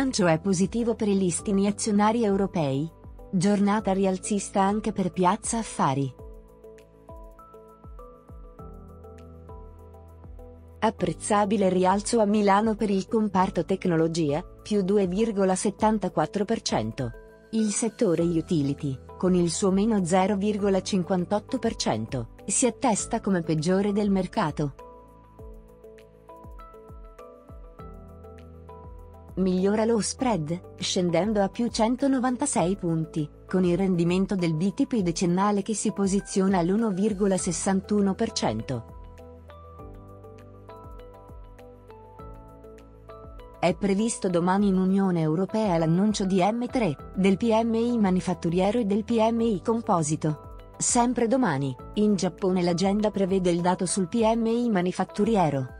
bilancio è positivo per i listini azionari europei. Giornata rialzista anche per Piazza Affari. Apprezzabile rialzo a Milano per il comparto tecnologia, più 2,74%. Il settore utility, con il suo meno 0,58%, si attesta come peggiore del mercato. Migliora lo spread, scendendo a più 196 punti, con il rendimento del BTP decennale che si posiziona all'1,61%. È previsto domani in Unione Europea l'annuncio di M3, del PMI manifatturiero e del PMI composito. Sempre domani, in Giappone l'agenda prevede il dato sul PMI manifatturiero.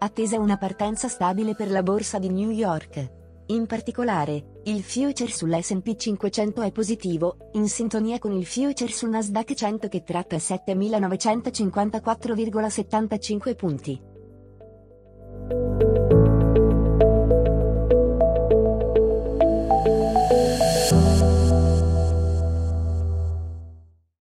Attesa una partenza stabile per la borsa di New York. In particolare, il future sull'S&P 500 è positivo, in sintonia con il future sul Nasdaq 100 che tratta 7.954,75 punti.